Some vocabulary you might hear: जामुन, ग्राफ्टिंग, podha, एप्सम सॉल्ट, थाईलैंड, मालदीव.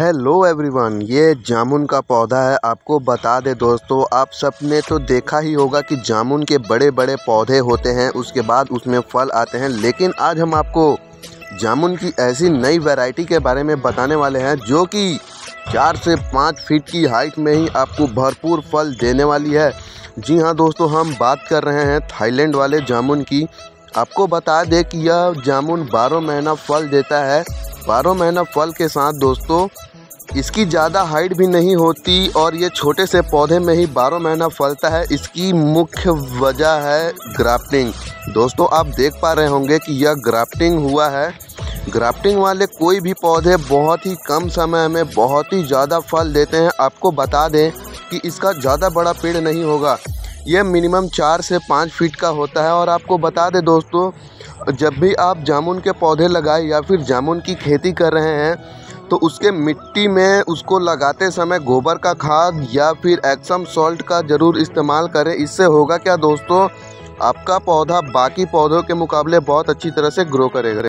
Hello everyone, ये जामुन का पौधा है। आपको बता दें दोस्तों, आप सबने तो देखा ही होगा कि जामुन के बड़े बड़े पौधे होते हैं, उसके बाद उसमें फल आते हैं। लेकिन आज हम आपको जामुन की ऐसी नई वैरायटी के बारे में बताने वाले हैं जो कि 4 से 5 फीट की हाइट में ही आपको भरपूर फल देने वाली है। जी हाँ दोस्तों, हम बात कर रहे हैं थाईलैंड वाले जामुन की। आपको बता दें कि यह जामुन 12 महीना फल देता है। 12 महीना फल के साथ दोस्तों इसकी ज़्यादा हाइट भी नहीं होती और ये छोटे से पौधे में ही 12 महीना फलता है। इसकी मुख्य वजह है ग्राफ्टिंग। दोस्तों आप देख पा रहे होंगे कि यह ग्राफ्टिंग हुआ है। ग्राफ्टिंग वाले कोई भी पौधे बहुत ही कम समय में बहुत ही ज़्यादा फल देते हैं। आपको बता दें कि इसका ज़्यादा बड़ा पेड़ नहीं होगा, यह मिनिमम 4 से 5 फीट का होता है। और आपको बता दें दोस्तों, जब भी आप जामुन के पौधे लगाएं या फिर जामुन की खेती कर रहे हैं तो उसके मिट्टी में उसको लगाते समय गोबर का खाद या फिर एप्सम सॉल्ट का ज़रूर इस्तेमाल करें। इससे होगा क्या दोस्तों, आपका पौधा बाकी पौधों के मुकाबले बहुत अच्छी तरह से ग्रो करेगा।